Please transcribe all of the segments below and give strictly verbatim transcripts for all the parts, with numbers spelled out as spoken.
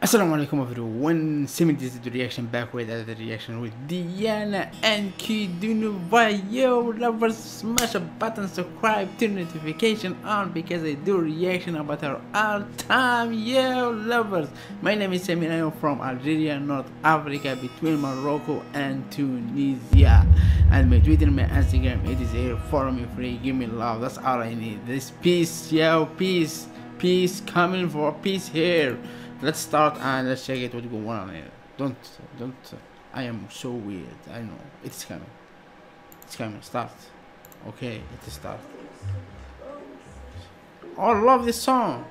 Assalamu alaikum everyone, seventies reaction back with another reaction with Diana and Kidunuba. Yo lovers, smash a button, subscribe, turn notification on because I do reaction about her all time. Yo lovers, my name is Samir. I am from Algeria, North Africa, between Morocco and Tunisia. And my Twitter, my Instagram, it is here for me free. Give me love, that's all I need. This peace, yo, peace, peace, coming for peace here. Let's start and let's check it what's going on here. Don't, don't, I am so weird, I know. It's coming. It's coming, start. Okay, it start. Oh, I love this song.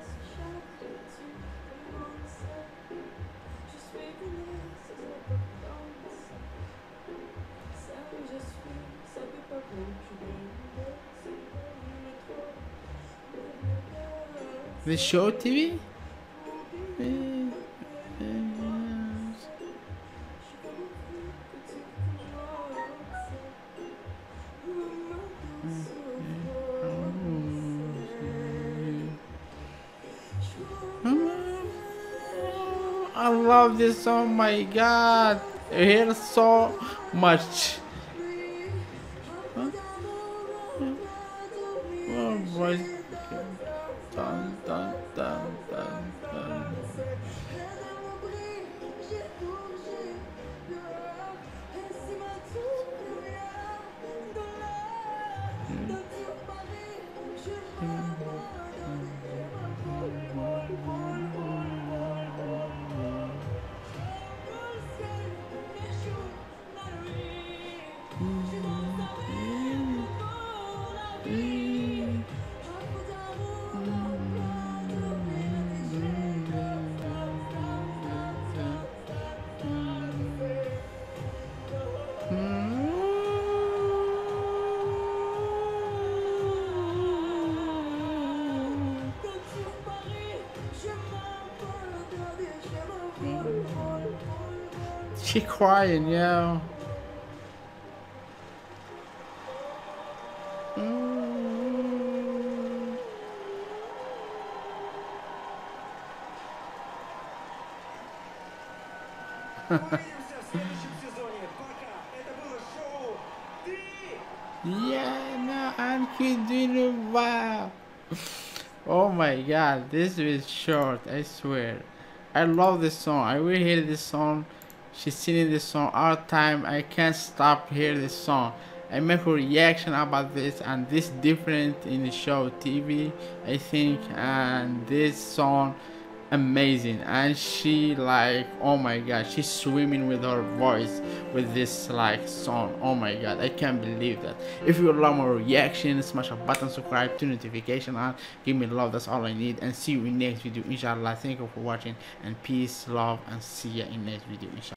The show T V? I love this song, my God! I hear so much. Huh? Oh boy! Dun, dun, dun, dun, dun. She crying, yeah. Mm. Yeah, no, I'm kidding. Wow. Oh my God, this is short. I swear. I love this song. I will hear this song. She's singing this song all the time. I can't stop hearing this song. I make a reaction about this and this different in the show T V, I think, and this song amazing. And she like, oh my God, she's swimming with her voice with this like song. Oh my God, I can't believe that. If you love my reaction, smash a button, subscribe, turn notification on, give me love, that's all I need, and see you in next video, inshallah. Thank you for watching and peace, love, and see you in next video, inshallah.